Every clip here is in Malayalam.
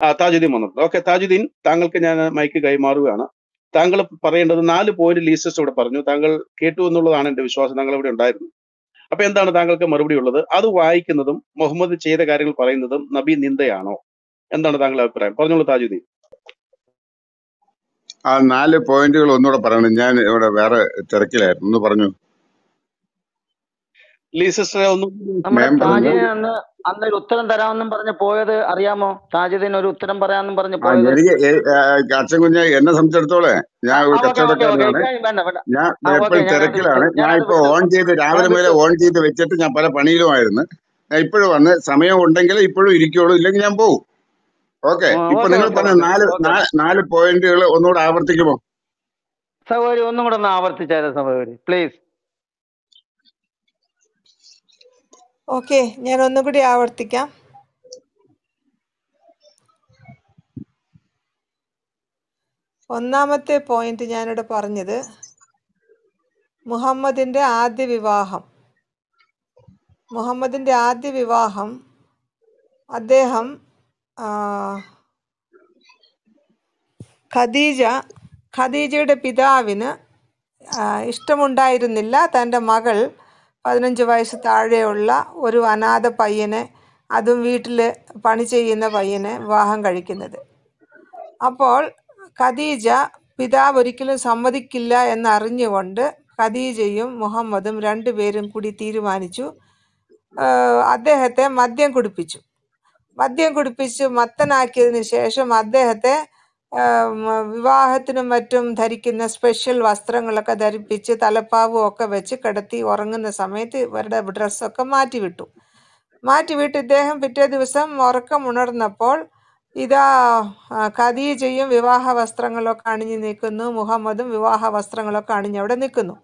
Tajuddin Manapur. Okay, Tajuddin, Tangal Kenya Mike Gai Maruana, Tangal Parenda Nali Poet Leases to Parno, Tangal K2 Nulan and Vishwas and Angle and Diamond. Upon the Tangal Marudi, other Wai Kinadum, Mohammed the Che the Garil Parendam, Nabi Nindayano, and the Tangal Prime, Parno Tajuddin. A Nali Point will not a Paranajan or a Vera Terkil, no Parno. Leases member. And the Uttaran Daran Paranapoe, Ariamo, Tajin or Uttaran Paran Paranapoe. Gatsaguna, and some Tertole. Yeah, I put one day that I want to be chatting up a panilo island. I put on that Samia Untangle, put ridiculous Lingambo. Okay, you put another 9 point or not hour to give up. So, you know, an hour to chat somebody, please. Okay, you are nobody hour ticket. On Namate point in Janada Parnide Muhammad in the Adi Vivaham Muhammad in the Adi Vivaham Adeham Khadija de Pidavina Istamunda Irunilla and a Magal. 15 വയസ്സ് താഴെയുള്ള ഒരു അനാഥ പയ്യനെ അതും വീട്ടിലെ പണി ചെയ്യുന്ന പയ്യനെ വിവാഹം കഴിക്കുന്നത് അപ്പോൾ ഖദീജ പിതാവ് ഒരിക്കലും സമ്മതിക്കില്ല എന്ന് അറിഞ്ഞുകൊണ്ട് ഖദീജയും മുഹമ്മദും രണ്ടുപേരും കൂടി തീരുമാനിച്ചു അദ്ദേഹത്തെ മദ്യം കുടിപ്പിച്ചു മത്തനാക്കിയതിനു ശേഷം അദ്ദേഹത്തെ വിവാഹത്തിനും മറ്റും ധരിക്കുന്ന സ്പെഷ്യൽ വസ്ത്രങ്ങളൊക്കെ ധരിപ്പിച്ച് തലപ്പാവും ഒക്കെ വെച്ച് കിടത്തി ഉറങ്ങുന്ന സമയത്ത് ഇവരുടെ ഡ്രസ്സ് ഒക്കെ മാറ്റി വിട്ട് ഇദ്ദേഹം പിറ്റേ ദിവസം ഉറക്കം ഉണർന്നപ്പോൾ ഇതാ ഖദീജയും വിവാഹ വസ്ത്രങ്ങളൊക്കെ അണിഞ്ഞു നിൽക്കുന്നു മുഹമ്മദും വിവാഹ വസ്ത്രങ്ങളൊക്കെ അണിഞ്ഞു അവിടെ നിൽക്കുന്നു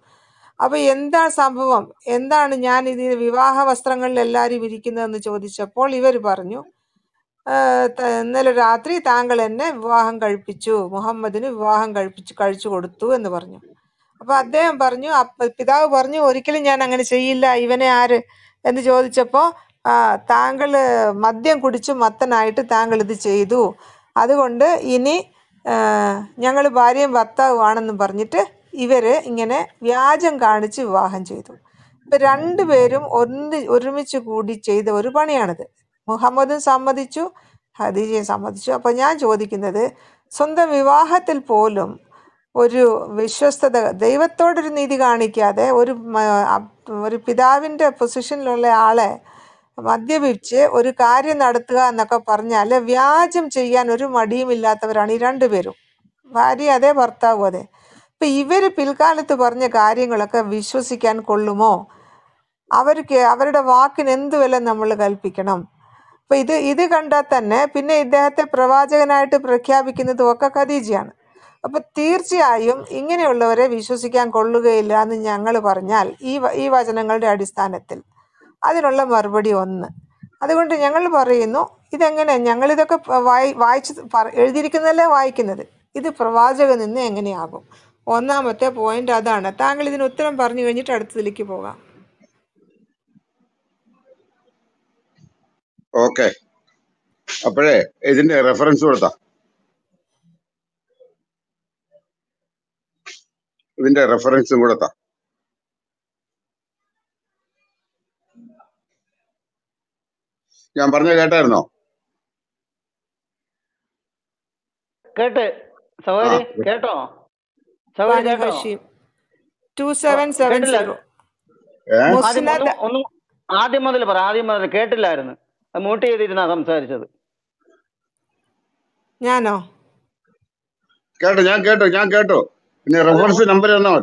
അപ്പോൾ എന്താ സംഭവം എന്താണ് ഞാൻ ഈ വിവാഹ വസ്ത്രങ്ങളിൽ എല്ലാവരും ഇരിക്കുന്നതെന്ന് ചോദിച്ചപ്പോൾ ഇവർ പറഞ്ഞു ഇന്നലെ രാത്രി താങ്കൾ എന്നെ വിവാഹം കഴിപ്പിച്ചു മുഹമ്മദിനെ വിവാഹം കഴിച്ചു കൊടുത്തു എന്ന് പറഞ്ഞു അപ്പോൾ അദ്ദേഹം പറഞ്ഞു പിതാവ് പറഞ്ഞു ഒരിക്കലും ഞാൻ അങ്ങനെ ചെയ്യില്ല ഇവനെ ആര് എന്ന് ചോദിച്ചപ്പോൾ താങ്കൾ മദ്യം കുടിച്ച് മത്തനായിട്ട് താങ്കൾ ഇത് ചെയ്തു അതുകൊണ്ട് ഇനി ഞങ്ങൾ ഭാര്യയും ഭർത്താവുമാണെന്ന് പറഞ്ഞിട്ട് ഇവരെ ഇങ്ങനെ വ്യാജം കാണിച്ച് വിവാഹം ചെയ്തു അപ്പോൾ രണ്ടുപേരും ഒരുമിച്ച് കൂടി ചെയ്ത ഒരു പണിയാണിത് മുഹമ്മദും സമ്മതിച്ചു ഖദീജയും സമ്മതിച്ചു അപ്പോൾ ഞാൻ ചോദിക്കുന്നത് സ്വന്തം വിവാഹത്തിൽ പോലും ഒരു വിശ്വസ്തത ദൈവത്തോട് ഒരു നീതി കാണിക്കാതെ ഒരു പിതാവിൻ്റെ പൊസിഷനിലുള്ള ആളെ മദ്യപിച്ച് ഒരു കാര്യം നടത്തുക എന്നൊക്കെ പറഞ്ഞാൽ വ്യാജം ചെയ്യാൻ ഒരു മടിയുമില്ലാത്തവരാണ് ഈ രണ്ടുപേരും ഭാര്യ അതേ ഭർത്താവും അതെ അപ്പോൾ ഇവർ പിൽക്കാലത്ത് പറഞ്ഞ കാര്യങ്ങളൊക്കെ വിശ്വസിക്കാൻ കൊള്ളുമോ അവരുടെ വാക്കിന് എന്ത് വില നമ്മൾ കൽപ്പിക്കണം അപ്പോൾ ഇത് കണ്ടാൽ തന്നെ പിന്നെ ഇദ്ദേഹത്തെ പ്രവാചകനായിട്ട് പ്രഖ്യാപിക്കുന്നതും ഒക്കെ ഖദീജയാണ് അപ്പോൾ തീർച്ചയായും ഇങ്ങനെയുള്ളവരെ വിശ്വസിക്കാൻ കൊള്ളുകയില്ല എന്ന് ഞങ്ങൾ പറഞ്ഞാൽ ഈ വചനങ്ങളുടെ അടിസ്ഥാനത്തിൽ അതിനുള്ള മറുപടി ഒന്ന് അതുകൊണ്ട് ഞങ്ങൾ പറയുന്നു ഇതെങ്ങനെ ഞങ്ങളിതൊക്കെ വായിച്ച് എഴുതിയിരിക്കുന്നതല്ലേ വായിക്കുന്നത് ഇത് പ്രവാചകൻ നിന്ന് എങ്ങനെയാകും ഒന്നാമത്തെ പോയിന്റ് അതാണ് താങ്കൾ ഇതിന് ഉത്തരം പറഞ്ഞു കഴിഞ്ഞിട്ട് അടുത്തതിലേക്ക് പോകാം Okay. Apare, isn't a reference or the window reference in Murata? Yamparna letter no? Cut it. Sorry, get on. Sorry, 2770. Adimadal Catalan. Motive is not some service. Yano Gato, in a reverse number or not.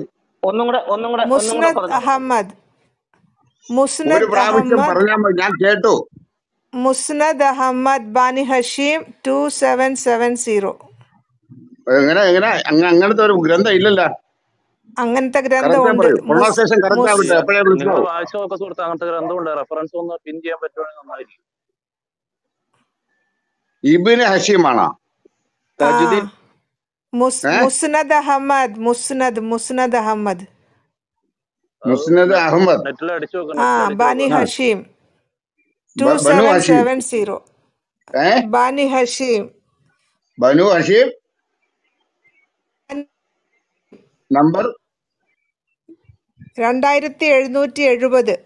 Musnad Ahmad Bani Hashim 2770. Anganta Granda pronunciation correct. Ibn Hashimana. Tajuddin. Musnad Ahmad. Bani Hashim. 2770. Bani Hashim. Banu Hashim. Number 2770.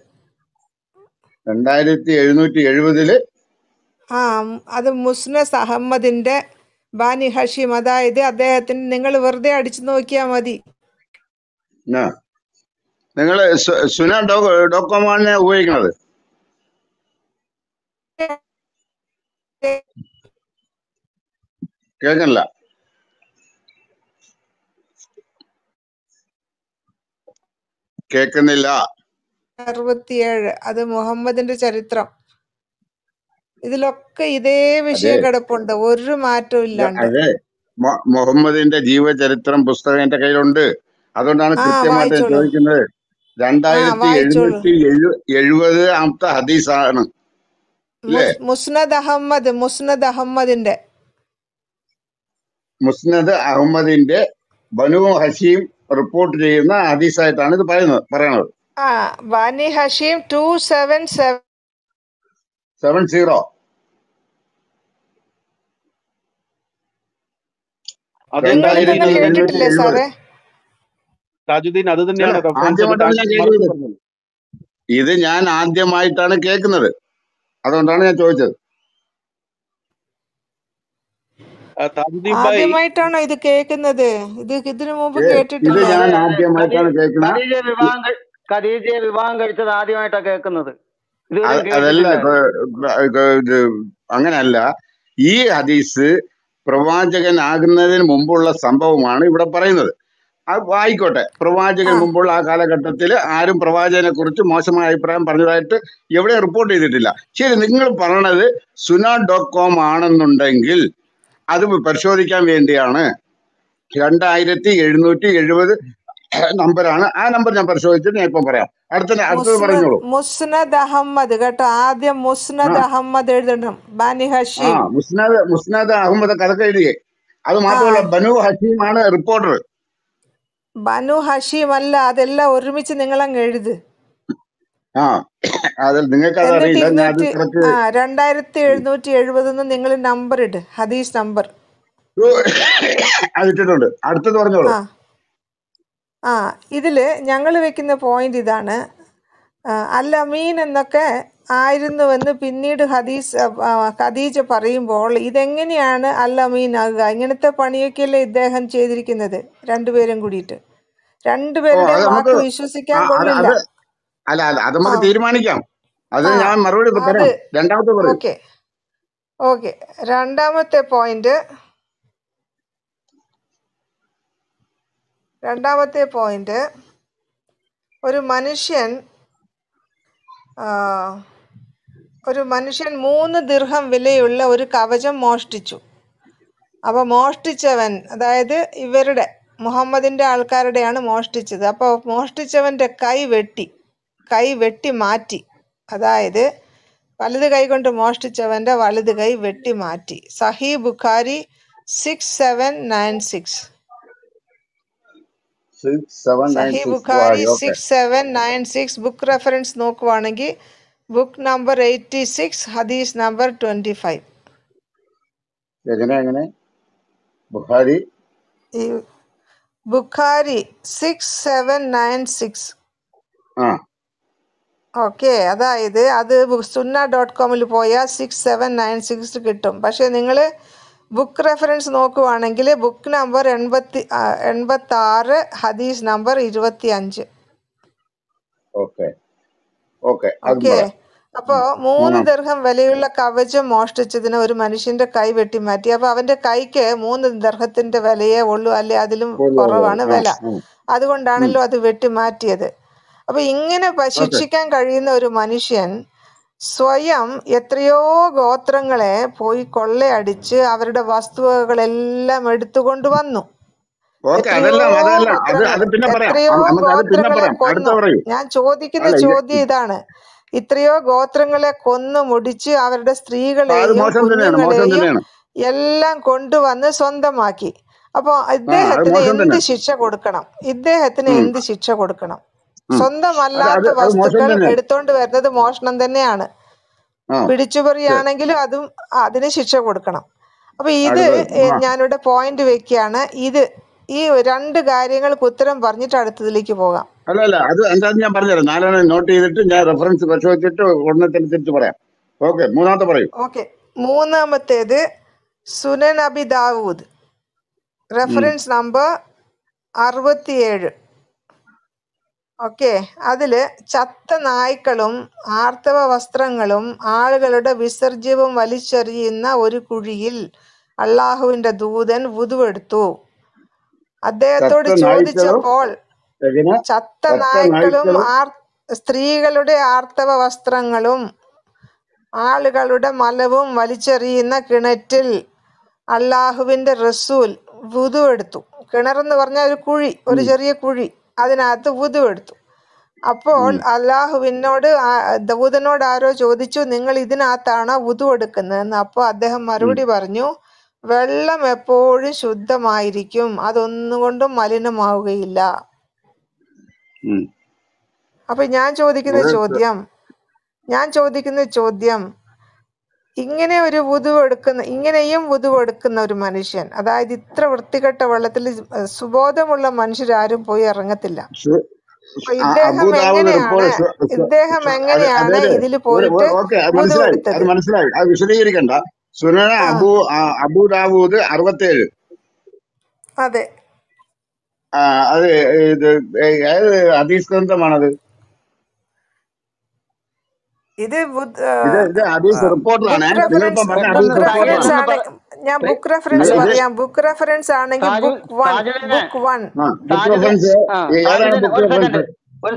2770. അത് മുസ്നസ് അഹമ്മദിന്റെ ബാനി ഹഷീം, അതായത് അദ്ദേഹത്തിന് നിങ്ങൾ വെറുതെ അടിച്ചു നോക്കിയാൽ മതി. നിങ്ങൾ സുന ഡോക്യുമെന്റ് ഉപയോഗിക്കുന്നത് കേൾക്കണില്ല. കേൾക്കുന്നില്ല. 67 അത് മുഹമ്മദിന്റെ ചരിത്രം. ഇതിലൊക്കെ ഇതേ വിഷയം കിടപ്പുണ്ട്, ഒരു മാറ്റവും ഇല്ലാണ്ട്. മുഹമ്മദിന്റെ ജീവചരിത്രം പുസ്തകം എന്റെ കയ്യിലുണ്ട്, അതുകൊണ്ടാണ് കൃത്യമായിട്ട് ചോദിക്കുന്നത്. 2770 ഹദീസാണ് മുസ്നദ് അഹമ്മദിന്റെ ബനു ഹഷീം റിപ്പോർട്ട് ചെയ്യുന്ന ഹദീസായിട്ടാണ് ഇത് പറയുന്നത്. ബനി ഹഷീം 2770. ഇത് ഞാൻ ആദ്യമായിട്ടാണ് കേൾക്കുന്നത്, അതുകൊണ്ടാണ് ഞാൻ ചോദിച്ചത്. ആദ്യമായിട്ടാണോ ഇത് കേൾക്കുന്നത്? ഇത് ഇതിനു മുമ്പ് കേട്ടിട്ടില്ല. ഞാൻ ആദ്യമായിട്ടാണ് കേൾക്കുന്നത്. ഖദീജയെ വിവാഹം കഴിച്ചത് ആദ്യമായിട്ടാണ് കേൾക്കുന്നത്. അതല്ല, അങ്ങനല്ല, ഈ ഹദീസ് പ്രവാചകൻ ആകുന്നതിന് മുമ്പുള്ള സംഭവമാണ് ഇവിടെ പറയുന്നത്. ആയിക്കോട്ടെ, പ്രവാചകൻ മുമ്പുള്ള ആ കാലഘട്ടത്തിൽ ആരും പ്രവാചകനെ കുറിച്ച് മോശമായ അഭിപ്രായം പറഞ്ഞതായിട്ട് എവിടെയും റിപ്പോർട്ട് ചെയ്തിട്ടില്ല. ശരി, നിങ്ങൾ പറഞ്ഞത് sunnah.com ആണെന്നുണ്ടെങ്കിൽ അത് പരിശോധിക്കാൻ വേണ്ടിയാണ്. 2770 നമ്പറാണ്. ആ നമ്പർ ഞാൻ പരിശോധിച്ചിട്ട് ഞാൻ ഇപ്പം പറയാം. അടുത്തത് പറഞ്ഞോളൂ. മുസ്നദ് അഹമ്മദ് കേട്ടോ, ആദ്യം മുസ്നദ് അഹമ്മദ് എഴുതണം. ബനി ഹഷീം മുസ്നദ് അഹമ്മദ് കഥക്ക് എഴുതിയേ. അത് മാത്രമല്ല, ബനു ഹഷീം ആണ് റിപ്പോർട്ടർ. ബനു ഹഷീം അല്ല, അതെല്ലാം ഒരുമിച്ച് നിങ്ങളങ്ങ് എഴുത്. 2770 നിങ്ങൾ നമ്പർ ഇട്, ഹദീസ് നമ്പർ. ഇതില് ഞങ്ങൾ വെക്കുന്ന പോയിന്റ് ഇതാണ്, അൽ അമീൻ എന്നൊക്കെ ആയിരുന്നുവെന്ന് പിന്നീട് ഖദീജ പറയുമ്പോൾ ഇതെങ്ങനെയാണ് അൽ അമീൻ ആകുക? ഇങ്ങനത്തെ പണിയൊക്കെയല്ലേ ഇദ്ദേഹം ചെയ്തിരിക്കുന്നത്, രണ്ടുപേരും കൂടിയിട്ട്. രണ്ടുപേരുടെ വാക്ക് വിശ്വസിക്കാൻ കൊള്ളില്ല. അല്ല, അത് നമുക്ക് തീരുമാനിക്കാം. അത് ഞാൻ മറുപടി പറയാം. രണ്ടാമത്തെ പോയിന്റ് ഒരു മനുഷ്യൻ 3 ദിർഹം വിലയുള്ള ഒരു കവചം മോഷ്ടിച്ചു. അപ്പോൾ മോഷ്ടിച്ചവൻ, അതായത് ഇവരുടെ മുഹമ്മദിൻ്റെ ആൾക്കാരുടെയാണ് മോഷ്ടിച്ചത്. അപ്പോൾ മോഷ്ടിച്ചവൻ്റെ കൈ വെട്ടി മാറ്റി, അതായത് വലത് കൈ കൊണ്ട് മോഷ്ടിച്ചവൻ്റെ വലത് കൈ വെട്ടി മാറ്റി. സഹീ ബുഖാരി 6796. സഹീ ബുഖാരി 6796. ബുക്ക് റെഫറൻസ് നോക്കുവാണെങ്കിൽ ബുക്ക് നമ്പർ 86, ഹദീസ് നമ്പർ 25. ബുഖാരി 6796. ഓക്കെ, അതായത് അത് sunnah.com പോയാൽ 6796 കിട്ടും. പക്ഷെ നിങ്ങൾ ബുക്ക് റെഫറൻസ് നോക്കുവാണെങ്കിൽ ബുക്ക് നമ്പർ 86, ഹദീസ് നമ്പർ 25. ഓക്കെ ഓക്കെ അപ്പോൾ 3 ദിർഹം വിലയുള്ള കവചം മോഷ്ടിച്ചതിന് ഒരു മനുഷ്യന്റെ കൈ വെട്ടി മാറ്റി. അപ്പോൾ അവന്റെ കൈക്ക് 3 ദിർഹത്തിന്റെ വിലയേ ഉള്ളൂ, അല്ലെ അതിലും കുറവാണ് വില. അതുകൊണ്ടാണല്ലോ അത് വെട്ടി മാറ്റിയത്. അപ്പൊ ഇങ്ങനെ ശിക്ഷിക്കാൻ കഴിയുന്ന ഒരു മനുഷ്യൻ സ്വയം എത്രയോ ഗോത്രങ്ങളെ പോയി കൊള്ളയടിച്ച് അവരുടെ വസ്തുവകകളെല്ലാം എടുത്തുകൊണ്ട് വന്നു. എത്രയോ ഗോത്രങ്ങളെ കൊന്നു. ഞാൻ ചോദിക്കുന്ന ചോദ്യം ഇതാണ്, ഇത്രയോ ഗോത്രങ്ങളെ കൊന്നു മുടിച്ച് അവരുടെ സ്ത്രീകളെയും കുഞ്ഞുങ്ങളെയും എല്ലാം കൊണ്ടുവന്ന് സ്വന്തമാക്കി. അപ്പൊ ഇദ്ദേഹത്തിന് എന്ത് ശിക്ഷ കൊടുക്കണം? സ്വന്തമല്ലാത്ത വസ്തുക്കൾ എടുത്തോണ്ട് വരുന്നത് മോഷണം തന്നെയാണ്. പിടിച്ചുപറിയാണെങ്കിലും അതിന് ശിക്ഷ കൊടുക്കണം. അപ്പോൾ ഇത് ഞാനിവിടെ പോയിന്റ് വെക്കുകയാണ്. ഇത് ഈ രണ്ട് കാര്യങ്ങൾക്ക് ഉത്തരം പറഞ്ഞിട്ട് അടുത്തതിലേക്ക് പോകാം. അല്ല അത് എന്താണെന്ന് ഞാൻ പറഞ്ഞുതരാം. നാലെണ്ണം നോട്ട് ചെയ്തിട്ട് ഞാൻ റെഫറൻസ് പരിശോധിച്ചിട്ട് ഉടനെ പറയാം. ഓക്കെ, മൂന്നാമത്തെ പറയൂ. ഓക്കെ, മൂന്നാമത്തേത് Sunan Abi Dawood, reference number 67. Okay, അതില് ചത്ത നായ്ക്കളും ആർത്തവ വസ്ത്രങ്ങളും ആളുകളുടെ വിസർജ്യവും വലിച്ചെറിയുന്ന ഒരു കുഴിയിൽ അള്ളാഹുവിന്റെ ദൂതൻ വുദുവെടുത്തു. അദ്ദേഹത്തോട് ചോദിച്ചപ്പോൾ ചത്ത നായ്ക്കളും സ്ത്രീകളുടെ ആർത്തവ വസ്ത്രങ്ങളും ആളുകളുടെ മലവും വലിച്ചെറിയുന്ന കിണറ്റിൽ അള്ളാഹുവിന്റെ റസൂൽ വുദു എടുത്തു. കിണറെന്ന് പറഞ്ഞാൽ ഒരു കുഴി, ഒരു ചെറിയ കുഴി, അതിനകത്ത് വുദു എടുത്തു. അപ്പോൾ അള്ളാഹുവിനോട് ദൂതനോട് ആരോ ചോദിച്ചു, നിങ്ങൾ ഇതിനകത്താണോ വുദു എടുക്കുന്നതെന്ന്. അപ്പോൾ അദ്ദേഹം മറുപടി പറഞ്ഞു, വെള്ളം എപ്പോഴും ശുദ്ധമായിരിക്കും, അതൊന്നുകൊണ്ടും മലിനമാവുകയില്ല. അപ്പൊ ഞാൻ ചോദിക്കുന്ന ചോദ്യം ഇങ്ങനെ ഒരു ഇങ്ങനെയും വുദു എടുക്കുന്ന ഒരു മനുഷ്യൻ, അതായത് ഇത്ര വൃത്തികെട്ട വെള്ളത്തിൽ സുബോധമുള്ള മനുഷ്യരാരും പോയി ഇറങ്ങത്തില്ല. ഇദ്ദേഹം എങ്ങനെയാണ് ഇതിൽ പോയിട്ട് വുദു എടുത്തത്? മനസ്സിലായി, അത് വിശദീകരിക്കണ്ട. സുനന അബൂ ദാവൂദ് 67. അതെ, അത് ഏത് ഹദീസ് ഗ്രന്ഥമാണത്? ഇത് ഞാൻ ബുക്ക് റെഫറൻസ് പറയാം. ബുക്ക് റെഫറൻസ് ആണെങ്കിൽ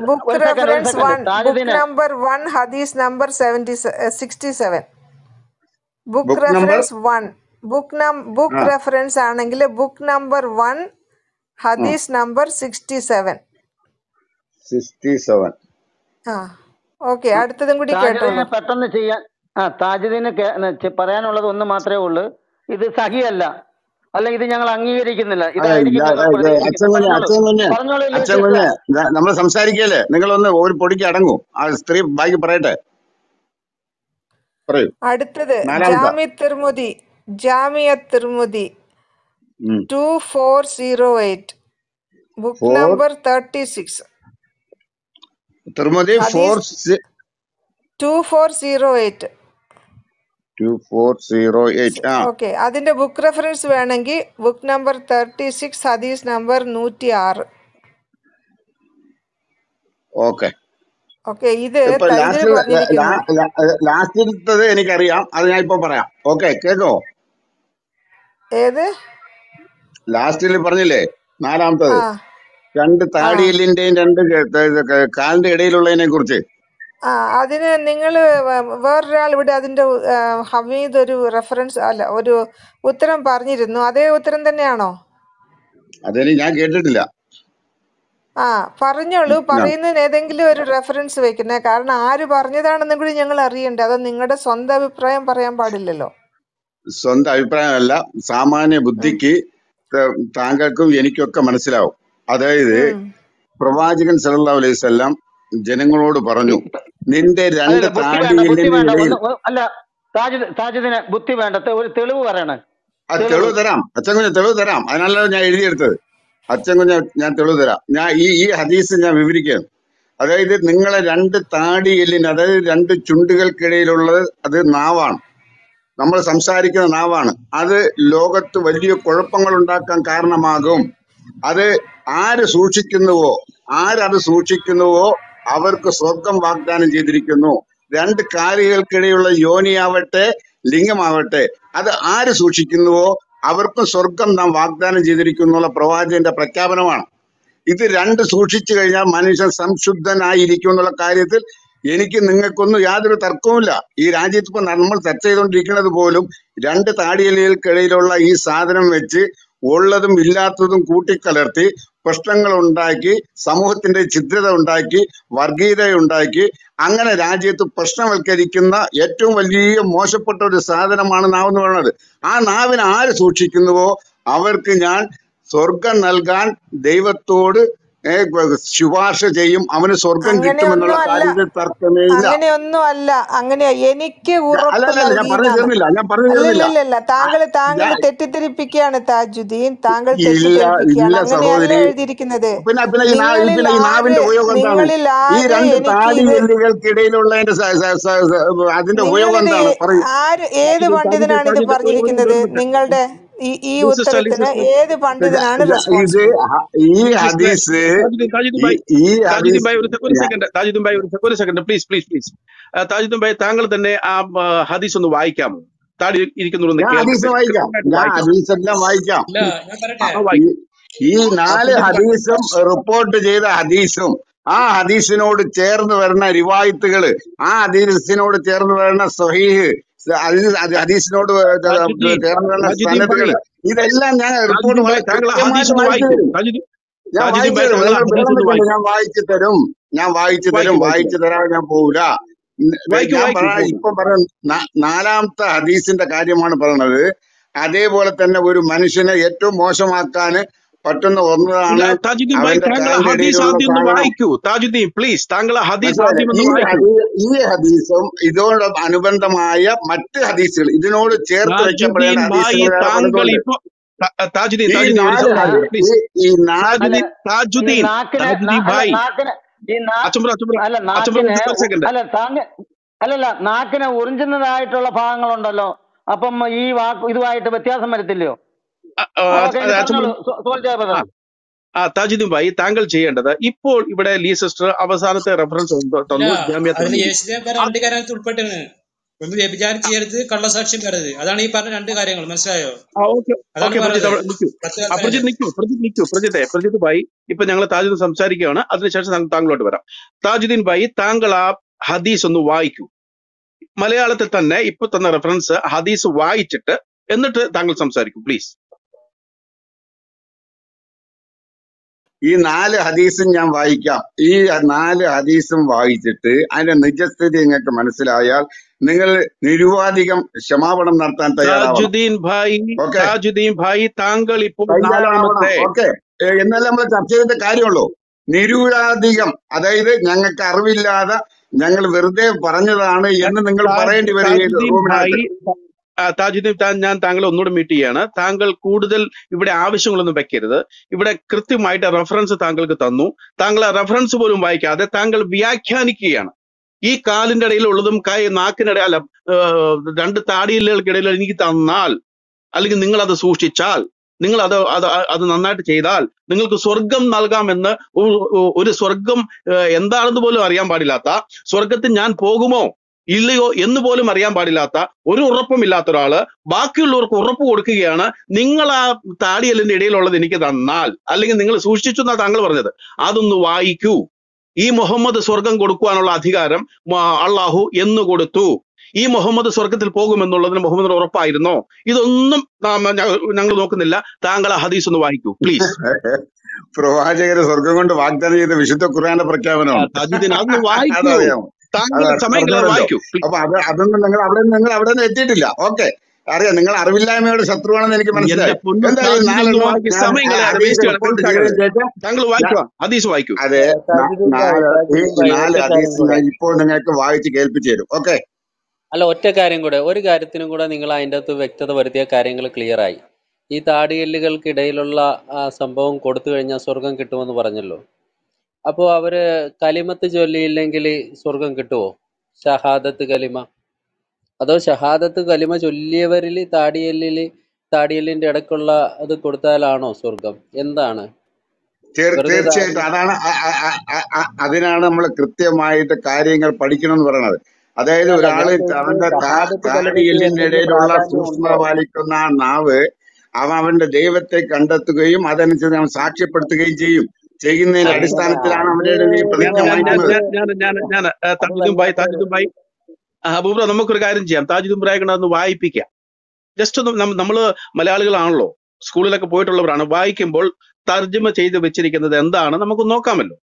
ബുക്ക് റെഫറൻസ് 1 ഹദീസ് നമ്പർ 67. ബുക്ക് റെഫറൻസ് ആണെങ്കിൽ ബുക്ക് നമ്പർ 1 ഹദീസ് നമ്പർ 67. ഓക്കെ, അടുത്തതും കൂടി പെട്ടെന്ന് ചെയ്യാൻ താജുദ്ദീന് പറയാനുള്ളത് ഒന്ന് മാത്രമേ ഉള്ളൂ. ഇത് സഹിയല്ല, അല്ല ഇത് ഞങ്ങൾ അംഗീകരിക്കുന്നില്ല. നമ്മൾ സംസാരിക്കല്ലേ, നിങ്ങളൊന്ന് ഒരു പൊടിക്ക് അടങ്ങും. ആ സ്ത്രീ ബാക്കി പറയട്ടെ. അടുത്തത് Jami Tirmidhi 2408, book number 36. Tirmidhi 2408. Okay, അതിന്റെ ബുക്ക് റെഫറൻസ് വേണമെങ്കിൽ ബുക്ക് നമ്പർ 36 ഹദീസ് നമ്പർ 106. ഓക്കെ, ലാസ്റ്റ് എനിക്കറിയാം, അത് ഞാൻ ഇപ്പൊ പറയാം. ഓക്കെ, കേട്ടോ? ഏത് ലാസ്റ്റിൽ പറഞ്ഞില്ലേ, നാലാമത്തത് രണ്ട് താടിയെല്ലിന്റെയും രണ്ട് കാലിന്റെ ഇടയിലുള്ളതിനെ കുറിച്ച്, അതിന് നിങ്ങൾ വേറൊരാൾ ഇവിടെ അതിന്റെ ഹമീദ് ഒരു റെഫറൻസ് അല്ല ഒരു ഉത്തരം പറഞ്ഞിരുന്നു. അതേ ഉത്തരം തന്നെയാണോ? അതെ, ഞാൻ കേട്ടിട്ടില്ല. പറഞ്ഞോളൂ, പറയുന്നതിന് ഏതെങ്കിലും ഒരു റെഫറൻസ് വെക്കുന്നേ, കാരണം ആര് പറഞ്ഞതാണെന്നും കൂടി ഞങ്ങൾ അറിയണ്ടേ. അതോ നിങ്ങളുടെ സ്വന്തം അഭിപ്രായം പറയാൻ പാടില്ലല്ലോ. സ്വന്തം അഭിപ്രായമല്ല, സാമാന്യ ബുദ്ധിക്ക് താങ്കൾക്കും എനിക്കൊക്കെ മനസ്സിലാവും. അതായത് പ്രവാചകൻ സല്ലല്ലാഹു അലൈഹി വസല്ലം ജനങ്ങളോട് പറഞ്ഞു, നിന്റെ രണ്ട് ബുദ്ധി വേണ്ടത് ഒരു തെളിവ് പറയണം. തെളിവ് തരാം അച്ചൻകുഞ്ഞ്, തെളിവ് തരാം. അതിനല്ലോ ഞാൻ എഴുതിയെടുത്തത് അച്ചൻകുഞ്ഞ്, ഞാൻ തെളിവ് തരാം. ഞാൻ ഈ ഹദീസ് ഞാൻ വിവരിക്കുകയാണ്. അതായത് നിങ്ങളെ രണ്ട് താടി എല്ലിന്, അതായത് രണ്ട് ചുണ്ടുകൾക്കിടയിലുള്ളത് അത് നാവാണ്, നമ്മൾ സംസാരിക്കുന്ന നാവാണ്. അത് ലോകത്ത് വലിയ കുഴപ്പങ്ങൾ ഉണ്ടാക്കാൻ കാരണമാകും. അത് ആരത് സൂക്ഷിക്കുന്നുവോ അവർക്ക് സ്വർഗം വാഗ്ദാനം ചെയ്തിരിക്കുന്നു. രണ്ട് കാലുകൾക്കിടയിലുള്ള യോനിയാവട്ടെ ലിംഗമാവട്ടെ അത് ആര് സൂക്ഷിക്കുന്നുവോ അവർക്കും സ്വർഗം നാം വാഗ്ദാനം ചെയ്തിരിക്കുന്നുള്ള പ്രവാചകന്റെ പ്രഖ്യാപനമാണ്. ഇത് രണ്ട് സൂക്ഷിച്ചു കഴിഞ്ഞാൽ മനുഷ്യൻ സംശുദ്ധനായിരിക്കും എന്നുള്ള കാര്യത്തിൽ എനിക്ക് നിങ്ങൾക്കൊന്നും യാതൊരു തർക്കവുമില്ല. ഈ രാജ്യത്ത് ഇപ്പൊ നമ്മൾ ചർച്ച ചെയ്തുകൊണ്ടിരിക്കുന്നത് പോലും രണ്ട് താടിയലികൾക്കിടയിലുള്ള ഈ സാധനം വെച്ച് ഉള്ളതും ഇല്ലാത്തതും കൂട്ടിക്കലർത്തി പ്രശ്നങ്ങൾ ഉണ്ടാക്കി, സമൂഹത്തിന്റെ ഛിദ്രത ഉണ്ടാക്കി, വർഗീയത ഉണ്ടാക്കി, അങ്ങനെ രാജ്യത്ത് പ്രശ്നവൽക്കരിക്കുന്ന ഏറ്റവും വലിയ മോശപ്പെട്ട ഒരു സാധനമാണ് നാവെന്ന് പറയുന്നത്. ആ നാവിനെ ആര് സൂക്ഷിക്കുന്നുവോ അവർക്ക് ഞാൻ സ്വർഗം നൽകാൻ ദൈവത്തോട് ശുപാർശ ചെയ്യും അവന് സ്വർഗം കിട്ടുമെന്നുള്ള കാര്യത്തിൽ തർക്കമേയില്ല. അങ്ങനെയൊന്നും അല്ല, അങ്ങനെ എനിക്ക് ഉറപ്പില്ല. താങ്കൾ തെറ്റിദ്ധരിപ്പിക്കുകയാണ് താജുദ്ദീൻ, താങ്കൾ എഴുതിയിരിക്കുന്നത്. ഈ രണ്ട് താടികൾക്കിടയിലുള്ളതിന്റെ അതിന്റെ ഉപയോഗം എന്താണ്? ഏത് പണ്ഡിതനാണ് ഇത് പറഞ്ഞിരിക്കുന്നത്? നിങ്ങളുടെ ഈ ഉത്തരത്തിന് ഏത് പണ്ഡിതനാണ്? ഒരു സെക്കൻഡ് പ്ലീസ്. താജുദ്ദീൻ ഭായ്, താങ്കൾ തന്നെ ആ ഹദീസ് ഒന്ന് വായിക്കാമോ? താടി ഇരിക്കുന്നു, വായിക്കാം. ഈ 4 ഹദീസും റിപ്പോർട്ട് ചെയ്ത ഹദീസും ആ ഹദീസിനോട് ചേർന്ന് വരുന്ന റിവായത്തുകള്, ആ ഹദീസിനോട് ചേർന്ന് വരുന്ന സ്വഹീഹ്, ഹദീസിനോട് ചേർന്ന് വരുന്ന സനദുകൾ, ഇതെല്ലാം ഞാൻ റിപ്പോർട്ട് ഞാൻ വായിച്ചു തരാം. ഞാൻ പോവില്ല. ഇപ്പൊ പറയുന്ന 4-ാമത്തെ ഹദീസിന്റെ കാര്യമാണ് പറയണത്. അതേപോലെ തന്നെ ഒരു മനുഷ്യനെ ഏറ്റവും മോശമാക്കാന് പറ്റുന്ന ഒന്നതാണ്. ഈ ഹദീസും ഇതോട് അനുബന്ധമായ മറ്റ് ഹദീസുകൾ ഇതിനോട് ചേർത്ത് നാക്കിനെ ഉറിഞ്ചുന്നതായിട്ടുള്ള ഭാഗങ്ങളുണ്ടല്ലോ. അപ്പം ഈ വാക്ക് ഇതുമായിട്ട് വ്യത്യാസം വരത്തില്ലയോ? താജുദ്ദീൻ ഭായി, താങ്കൾ ചെയ്യേണ്ടത് ഇപ്പോൾ ഇവിടെ ലീ സിസ്റ്റർ അവസാനത്തെ റെഫറൻസ് തന്നു. വ്യഭിചാരിച്ച് കള്ളസാക്ഷ്യം വരരുത്, അതാണ് ഈ പറഞ്ഞ 2 കാര്യങ്ങൾ. മനസ്സിലായോ? പ്രജിത് ഭായി, ഇപ്പൊ ഞങ്ങൾ താജുദ്ദീൻ സംസാരിക്കുകയാണ്, അതിനുശേഷം താങ്കളോട്ട് വരാം. താജുദ്ദീൻ ഭായി, താങ്കൾ ആ ഹദീസ് ഒന്ന് വായിക്കൂ. മലയാളത്തിൽ തന്നെ ഇപ്പൊ തന്ന റെഫറൻസ് ഹദീസ് വായിച്ചിട്ട് എന്നിട്ട് താങ്കൾ സംസാരിക്കും, പ്ലീസ്. ഈ 4 ഹദീസും ഞാൻ വായിക്കാം. ഈ 4 ഹദീസും വായിച്ചിട്ട് അതിന്റെ നിജസ്ഥിതി നിങ്ങൾക്ക് മനസ്സിലായാൽ നിങ്ങൾ നിരുപാധികം ക്ഷമാപണം നടത്താൻ തയ്യാറാവുക. എന്നാലേ നമ്മൾ ചർച്ച ചെയ്ത കാര്യമുള്ളൂ. നിരുപാധികം, അതായത് ഞങ്ങൾക്ക് അറിവില്ലാതെ ഞങ്ങൾ വെറുതെ പറഞ്ഞതാണ് എന്ന് നിങ്ങൾ പറയേണ്ടി വരിക. താജുദ്ദീൻ, ഞാൻ താങ്കളെ ഒന്നുകൂടെ മീറ്റ് ചെയ്യാണ്. താങ്കൾ കൂടുതൽ ഇവിടെ ആവശ്യങ്ങളൊന്നും വെക്കരുത്. ഇവിടെ കൃത്യമായിട്ട് റെഫറൻസ് താങ്കൾക്ക് തന്നു. താങ്കൾ ആ റെഫറൻസ് പോലും വായിക്കാതെ താങ്കൾ വ്യാഖ്യാനിക്കുകയാണ്. ഈ കാലിന്റെ ഇടയിലുള്ളതും നാക്കിനിടയിൽ അല്ല 2 താടിയിലുകൾക്കിടയിൽ എനിക്ക് തന്നാൽ, അല്ലെങ്കിൽ നിങ്ങൾ അത് സൂക്ഷിച്ചാൽ, നിങ്ങൾ അത് നന്നായിട്ട് ചെയ്താൽ നിങ്ങൾക്ക് സ്വർഗം നൽകാമെന്ന് ഒരു സ്വർഗം എന്താണെന്ന് പോലും അറിയാൻ പാടില്ലാത്ത, സ്വർഗത്തിൽ ഞാൻ പോകുമോ ഇല്ലയോ എന്ന് പോലും അറിയാൻ പാടില്ലാത്ത, ഒരു ഉറപ്പുമില്ലാത്ത ഒരാള് ബാക്കിയുള്ളവർക്ക് ഉറപ്പ് കൊടുക്കുകയാണ്, നിങ്ങൾ ആ താടിയെല്ലിന്റെ ഇടയിലുള്ളത് എനിക്ക് തന്നാൽ അല്ലെങ്കിൽ നിങ്ങൾ സൂക്ഷിച്ചു എന്നാ താങ്കൾ പറഞ്ഞത്. അതൊന്ന് വായിക്കൂ. ഈ മുഹമ്മദ് സ്വർഗം കൊടുക്കുവാനുള്ള അധികാരം അള്ളാഹു എന്ന് കൊടുത്തു. ഈ മുഹമ്മദ് സ്വർഗത്തിൽ പോകുമെന്നുള്ളതിന് മുഹമ്മദിന് ഉറപ്പായിരുന്നോ? ഇതൊന്നും ഞങ്ങൾ നോക്കുന്നില്ല. താങ്കൾ ആ ഹദീസ് ഒന്ന് വായിക്കൂ, പ്ലീസ്. പ്രവാചകരെ സ്വർഗം കൊണ്ട് വാഗ്ദാനം ചെയ്ത വിശുദ്ധ ഖുർആന്റെ പ്രഖ്യാപനമാണ്. വായിക്കൂ, അതൊന്നും നിങ്ങൾ അവിടെ നിന്ന് എത്തിയിട്ടില്ല. ഓക്കെ, അറിയാം, നിങ്ങൾ അറിവില്ലായ്മയുടെ ശത്രുവാണെന്ന് എനിക്ക് മനസ്സിലായി. അതെ, 4 ഹദീസ് ഇപ്പോൾ നിങ്ങൾക്ക് വായിച്ച് കേൾപ്പിച്ചു തരും. ഓക്കെ. അല്ല, ഒറ്റ കാര്യം കൂടെ, ഒരു കാര്യത്തിനും കൂടെ നിങ്ങൾ അതിൻ്റെ അകത്ത് വ്യക്തത വരുത്തിയ കാര്യങ്ങൾ ക്ലിയർ ആയി. ഈ താടിയെല്ലുകൾക്കിടയിലുള്ള സംഭവം കൊടുത്തു കഴിഞ്ഞാൽ സ്വർഗം കിട്ടുമെന്ന് പറഞ്ഞല്ലോ. അപ്പോ അവര് കലിമത്ത് ചൊല്ലിയില്ലെങ്കിൽ സ്വർഗം കിട്ടുവോ? ഷഹാദത്ത് കലിമ, അതോ ഷഹാദത്ത് കലിമ ചൊല്ലിയവരിൽ താടിയെല്ലിന്റെ ഇടയ്ക്കുള്ള അത് കൊടുത്താലാണോ സ്വർഗം? എന്താണ്? തീർച്ചയായിട്ടും അതാണ്, അതിനാണ് നമ്മൾ കൃത്യമായിട്ട് കാര്യങ്ങൾ പഠിക്കണം എന്ന് പറയണത്. അതായത് ഒരാള് അവന്റെ താടിയെല്ലിന്റെ ഇടയിലുള്ള സൂക്ഷ്മത പാലിക്കുന്ന നാവ് അവന്റെ ദൈവത്തെ കണ്ടെത്തുകയും അതനുസരിച്ച് അവൻ സാക്ഷ്യപ്പെടുത്തുകയും ചെയ്യും. ചെയ്യുന്നതിന്റെ അടിസ്ഥാനത്തിലാണ് അവരുടെ. നമുക്കൊരു കാര്യം ചെയ്യാം, താജുദ്ദീൻ ഭായിക്ക് ഒന്ന് വായിപ്പിക്കാം. ജസ്റ്റ് ഒന്ന് നമ്മള് മലയാളികളാണല്ലോ, സ്കൂളിലൊക്കെ പോയിട്ടുള്ളവരാണ്. വായിക്കുമ്പോൾ തർജ്ജമ ചെയ്ത് വെച്ചിരിക്കുന്നത് എന്താണ് നമുക്ക് നോക്കാമല്ലോ.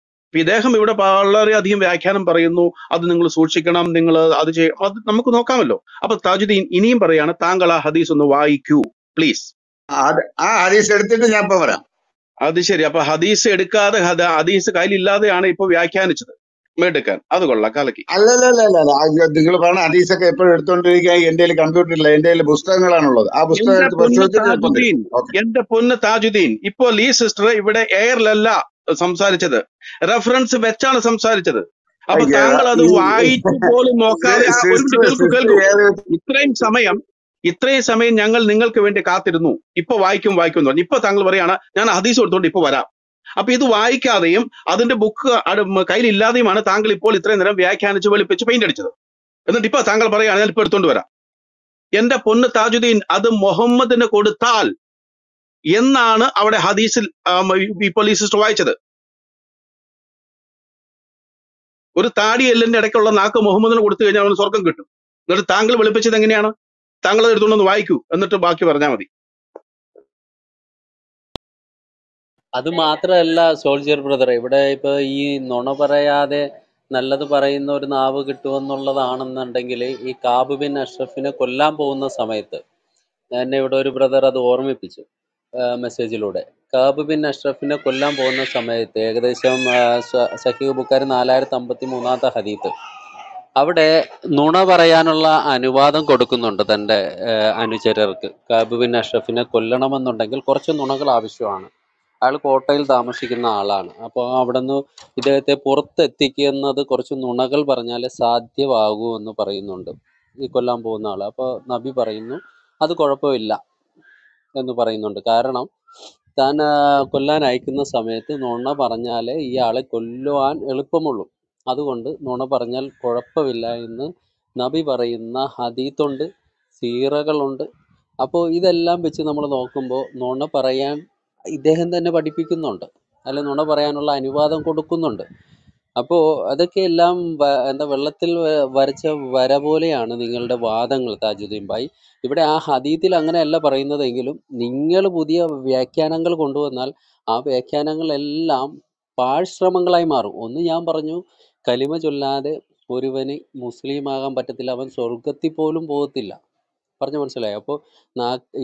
ഇദ്ദേഹം ഇവിടെ വളരെയധികം വ്യാഖ്യാനം പറയുന്നു, അത് നിങ്ങൾ സൂക്ഷിക്കണം, നിങ്ങൾ അത് ചെയ്യണം, അത് നമുക്ക് നോക്കാമല്ലോ. അപ്പൊ താജുദ്ദീൻ ഇനിയും പറയാണ്, താങ്കൾ ആ ഹദീസ് ഒന്ന് വായിക്കൂ, പ്ലീസ്. ആ ഹദീസ് എടുത്തിട്ട് ഞാൻ ഇപ്പൊ വരാം. അത് ശരി. അപ്പൊ ഹദീസ് എടുക്കാതെ ഹദീസ് കയ്യിലില്ലാതെയാണ് ഇപ്പൊ വ്യാഖ്യാനിച്ചത് മേടിക്കാൻ. അത് കൊള്ളാം, കലക്കി. അല്ലല്ല, നിങ്ങൾ പറഞ്ഞ ഹദീസൊക്കെ എപ്പോഴും എടുത്തോണ്ടിരിക്കുക. എന്റെ കമ്പ്യൂട്ടറില്ല, എന്റെ പുസ്തകങ്ങളാണുള്ളത്. ആ പുസ്തകം എന്റെ പൊന്ന് താജുദ്ദീൻ, ഇപ്പൊ ലീ സിസ്റ്റർ ഇവിടെ എയറിലല്ല സംസാരിച്ചത്, റെഫറൻസ് വെച്ചാണ് സംസാരിച്ചത്. അപ്പൊ താങ്കൾ അത് വായിച്ചു പോലും നോക്കാതെ ഇത്രയും സമയം ഞങ്ങൾ നിങ്ങൾക്ക് വേണ്ടി കാത്തിരുന്നു. ഇപ്പൊ വായിക്കും എന്ന് പറഞ്ഞു. ഇപ്പൊ താങ്കൾ പറയാണ് ഞാൻ ഹദീസ് കൊടുത്തോണ്ട് ഇപ്പൊ വരാം. അപ്പൊ ഇത് വായിക്കാതെയും അതിന്റെ ബുക്ക് കയ്യിലില്ലാതെയുമാണ് താങ്കൾ ഇപ്പോൾ ഇത്രയും നേരം വ്യാഖ്യാനിച്ച് വെളുപ്പിച്ച് പെയിന്റ് അടിച്ചത്. എന്നിട്ട് ഇപ്പൊ താങ്കൾ പറയുകയാണ് ഞാൻ ഇപ്പൊ എടുത്തോണ്ട് വരാം. എന്റെ പൊന്ന് താജുദ്ദീൻ, അത് മുഹമ്മദിന് കൊടുത്താൽ എന്നാണ് അവിടെ ഹദീസിൽ ഇപ്പോൾ ഈ സിസ്റ്റർ വായിച്ചത്. ഒരു താടി എല്ലിന്റെ ഇടയ്ക്കുള്ള നാക്ക് മുഹമ്മദിന് കൊടുത്തു കഴിഞ്ഞാൽ അവന് സ്വർഗം കിട്ടും. എന്നിട്ട് താങ്കൾ വെളുപ്പിച്ചത് എങ്ങനെയാണ്? താങ്കൾ എടുത്തോണ്ടൊന്ന് വായിക്കൂ, എന്നിട്ട് ബാക്കി പറഞ്ഞാൽ മതി. അത് മാത്രമല്ല സോൾജിയർ ബ്രദർ, ഇവിടെ ഇപ്പൊ ഈ നുണ പറയാതെ നല്ലത് പറയുന്ന ഒരു നാവ് കിട്ടുമെന്നുള്ളതാണെന്നുണ്ടെങ്കിൽ ഈ കാബ് ബിൻ അഷ്റഫിനെ കൊല്ലാൻ പോകുന്ന സമയത്ത് എന്നെ ഇവിടെ ഒരു ബ്രദർ അത് ഓർമ്മിപ്പിച്ചു മെസ്സേജിലൂടെ. കാബ് ബിൻ അഷ്റഫിനെ കൊല്ലാൻ പോകുന്ന സമയത്ത് ഏകദേശം സഹീഹ് ബുഖാരി 4053 ഹദീസ്, അവിടെ നുണ പറയാനുള്ള അനുവാദം കൊടുക്കുന്നുണ്ട് തൻ്റെ അനുചരർക്ക്. കാബ് ബിൻ അഷ്റഫിനെ കൊല്ലണമെന്നുണ്ടെങ്കിൽ കുറച്ച് നുണകൾ ആവശ്യമാണ്. അയാൾ കോട്ടയിൽ താമസിക്കുന്ന ആളാണ്. അപ്പോൾ അവിടെ നിന്ന് ഇദ്ദേഹത്തെ പുറത്തെത്തിക്കുന്നത് കുറച്ച് നുണകൾ പറഞ്ഞാലേ സാധ്യമാകൂ എന്ന് പറയുന്നുണ്ട് ഈ കൊല്ലാൻ പോകുന്ന ആൾ. അപ്പോൾ നബി പറയുന്നു അത് കുഴപ്പമില്ല എന്ന് പറയുന്നുണ്ട്. കാരണം താൻ കൊല്ലാൻ അയക്കുന്ന സമയത്ത് നുണ പറഞ്ഞാലേ ഇയാളെ കൊല്ലുവാൻ എളുപ്പമുള്ളൂ. അതുകൊണ്ട് നുണ പറഞ്ഞാൽ കുഴപ്പമില്ല എന്ന് നബി പറയുന്ന ഹദീത്തുണ്ട്, സീറകളുണ്ട്. അപ്പോൾ ഇതെല്ലാം വെച്ച് നമ്മൾ നോക്കുമ്പോൾ നുണ പറയാൻ ഇദ്ദേഹം തന്നെ പഠിപ്പിക്കുന്നുണ്ട്, അല്ലെ നുണ പറയാനുള്ള അനുവാദം കൊടുക്കുന്നുണ്ട്. അപ്പോൾ അതൊക്കെ എല്ലാം വെള്ളത്തിൽ വരച്ച വര പോലെയാണ് നിങ്ങളുടെ വാദങ്ങൾ താജുദ്ദീൻ ഭായി. ഇവിടെ ആ ഹദീത്തിൽ അങ്ങനെയല്ല പറയുന്നതെങ്കിലും നിങ്ങൾ പുതിയ വ്യാഖ്യാനങ്ങൾ കൊണ്ടുവന്നാൽ ആ വ്യാഖ്യാനങ്ങളെല്ലാം പാഴ്ശ്രമങ്ങളായി മാറും. ഒന്ന് ഞാൻ പറഞ്ഞു, കലിമ ചൊല്ലാതെ ഒരുവന് മുസ്ലിം ആകാൻ പറ്റത്തില്ല, അവൻ സ്വർഗത്തിൽ പോലും പോകത്തില്ല. പറഞ്ഞു മനസ്സിലായി? അപ്പോൾ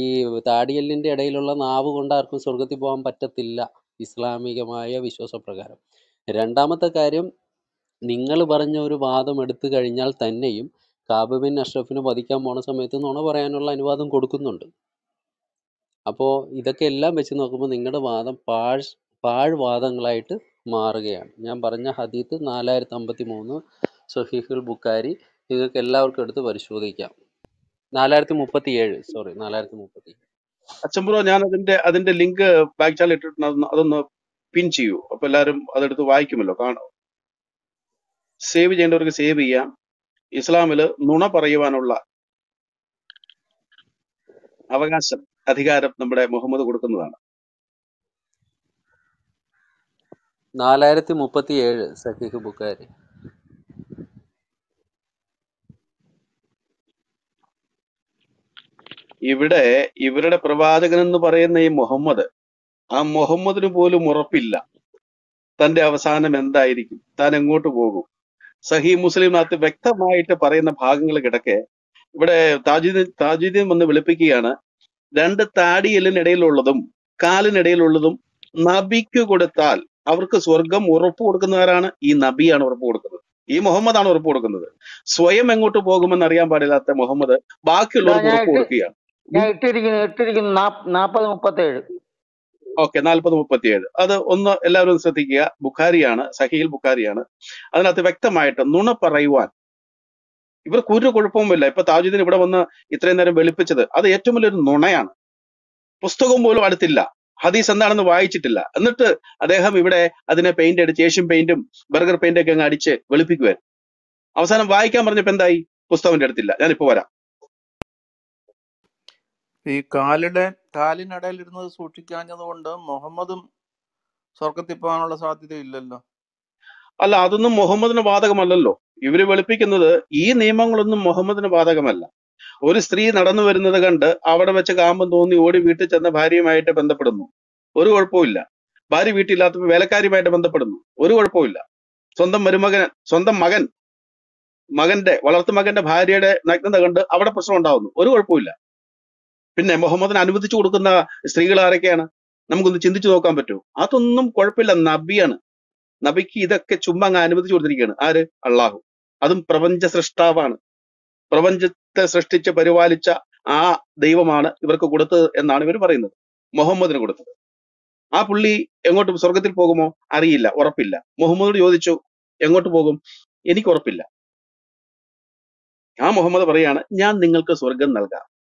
ഈ താടിയല്ലിൻ്റെ ഇടയിലുള്ള നാവ് കൊണ്ട് ആർക്കും സ്വർഗത്തിൽ പോകാൻ പറ്റത്തില്ല ഇസ്ലാമികമായ വിശ്വാസപ്രകാരം. രണ്ടാമത്തെ കാര്യം, നിങ്ങൾ പറഞ്ഞ ഒരു വാദം എടുത്തു കഴിഞ്ഞാൽ തന്നെയും കാബ് ബിൻ അഷ്റഫിനെ വധിക്കാൻ പോണ സമയത്ത് നുണ പറയാനുള്ള അനുവാദം കൊടുക്കുന്നുണ്ട്. അപ്പോൾ ഇതൊക്കെ എല്ലാം വെച്ച് നോക്കുമ്പോൾ നിങ്ങളുടെ വാദം പാഴ്വാദങ്ങളായിട്ട് മാറുകയാണ്. ഞാൻ പറഞ്ഞ ഹദീത്ത് 4053 സഹീഹുൽ ബുഖാരി, നിങ്ങൾക്ക് എല്ലാവർക്കും എടുത്ത് പരിശോധിക്കാം. 4037, സോറി 4037. അച്ചംബ്രോ, ഞാൻ അതിന്റെ ലിങ്ക് ബാക്ക് ചാനൽ ഇട്ടിട്ടുണ്ട്, അതൊന്ന് പിൻ ചെയ്യൂ. അപ്പൊ എല്ലാവരും അതെടുത്ത് വായിക്കുമല്ലോ, കാണോ. സേവ് ചെയ്യേണ്ടവർക്ക് സേവ് ചെയ്യാം. ഇസ്ലാമില് നുണ പറയുവാനുള്ള അവകാശം, അധികാരം നമ്മുടെ മുഹമ്മദ് കൊടുക്കുന്നതാണ്. 4037 സഹീഹ് ബുഖാരി. ഇവിടെ ഇവരുടെ പ്രവാചകൻ എന്ന് പറയുന്ന ഈ മുഹമ്മദ്, ആ മുഹമ്മദിന് പോലും ഉറപ്പില്ല തന്റെ അവസാനം എന്തായിരിക്കും, താൻ എങ്ങോട്ട് പോകും. സഹീ മുസ്ലിമിനകത്ത് വ്യക്തമായിട്ട് പറയുന്ന ഭാഗങ്ങൾ കിടക്കെ ഇവിടെ താജുദ്ദീൻ വന്ന് വിളിപ്പിക്കുകയാണ്. രണ്ട് താടിയെല്ലിനിടയിലുള്ളതും കാലിനിടയിലുള്ളതും നബിക്ക് കൊടുത്താൽ അവർക്ക് സ്വർഗം ഉറപ്പ് കൊടുക്കുന്നവരാണ് ഈ നബിയാണ് ഉറപ്പ് കൊടുക്കുന്നത്, ഈ മുഹമ്മദാണ് ഉറപ്പ് കൊടുക്കുന്നത്. സ്വയം എങ്ങോട്ട് പോകുമെന്ന് അറിയാൻ പാടില്ലാത്ത മുഹമ്മദ് ബാക്കിയുള്ളവർക്ക് ഉറപ്പ് കൊടുക്കുകയാണ്. 4037 അത് ഒന്ന് എല്ലാവരും ശ്രദ്ധിക്കുക. ബുഖാരിയാണ്, സഹീഹ് ബുഖാരിയാണ്. അതിനകത്ത് വ്യക്തമായിട്ട് നുണ പറയുവാൻ ഇവർക്ക് ഒരു കുഴപ്പവുമില്ല. ഇപ്പൊ താജുദ്ദീൻ ഇവിടെ വന്ന് ഇത്രയും നേരം വെളുപ്പിച്ചത് അത് ഏറ്റവും വലിയൊരു നുണയാണ്. പുസ്തകം പോലും അടുത്തില്ല, ഹദീസ് എന്താണെന്ന് വായിച്ചിട്ടില്ല. എന്നിട്ട് അദ്ദേഹം ഇവിടെ അതിനെ പെയിന്റ് അടിച്ച്, ഏഷ്യൻ പെയിന്റും ബർഗർ പെയിന്റും ഒക്കെ അങ്ങ് അടിച്ച് വെളുപ്പിക്കുവാൻ. അവസാനം വായിക്കാൻ പറഞ്ഞപ്പോ എന്തായി? പുസ്തകം അടുത്തില്ല, ഞാനിപ്പോ വരാം. ഈ കാലിനിടയിൽ ഇരുന്നത് സൂക്ഷിക്കാഞ്ഞത് കൊണ്ട് മുഹമ്മദും സ്വർഗത്തിൽ പോകാനുള്ള സാധ്യത ഇല്ലല്ലോ. അല്ല, അതൊന്നും മുഹമ്മദിന് ബാധകമല്ലല്ലോ. ഇവര് വെളുപ്പിക്കുന്നത് ഈ നിയമങ്ങളൊന്നും മുഹമ്മദിന് ബാധകമല്ല. ഒരു സ്ത്രീ നടന്നു വരുന്നത് കണ്ട് അവിടെ വെച്ച് കാമ്പം തോന്നി ഓടി വീട്ടിൽ ചെന്ന് ഭാര്യയുമായിട്ട് ബന്ധപ്പെടുന്നു, ഒരു കുഴപ്പമില്ല. ഭാര്യ വീട്ടിലില്ലാത്തപ്പോൾ വേലക്കാരിയുമായിട്ട് ബന്ധപ്പെടുന്നു, ഒരു കുഴപ്പമില്ല. സ്വന്തം മകന്റെ വളർത്തുമകന്റെ ഭാര്യയുടെ നഗ്നത കണ്ട് അവിടെ പ്രശ്നം ഉണ്ടാവുന്നു, ഒരു കുഴപ്പമില്ല. പിന്നെ മുഹമ്മദിന് അനുവദിച്ചു കൊടുക്കുന്ന സ്ത്രീകൾ ആരൊക്കെയാണ്? നമുക്കൊന്ന് ചിന്തിച്ചു നോക്കാൻ പറ്റുമോ? അതൊന്നും കുഴപ്പമില്ല. നബിയാണ്, നബിക്ക് ഇതൊക്കെ ചുമ്മാ അങ്ങ് അനുവദിച്ചു കൊടുത്തിരിക്കുകയാണ്. ആര്? അള്ളാഹു. അതും പ്രപഞ്ച സൃഷ്ടാവാണ്. പ്രപഞ്ചത്തെ സൃഷ്ടിച്ച് പരിപാലിച്ച ആ ദൈവമാണ് ഇവർക്ക് കൊടുത്തത് എന്നാണ് ഇവർ പറയുന്നത്. മുഹമ്മദിന് കൊടുത്തത്. ആ പുള്ളി എങ്ങോട്ടും സ്വർഗത്തിൽ പോകുമോ? അറിയില്ല, ഉറപ്പില്ല. മുഹമ്മദോട് ചോദിച്ചു എങ്ങോട്ട് പോകും? എനിക്ക് ഉറപ്പില്ല. ആ മുഹമ്മദ് പറയാണ്, ഞാൻ നിങ്ങൾക്ക് സ്വർഗം നൽകാം,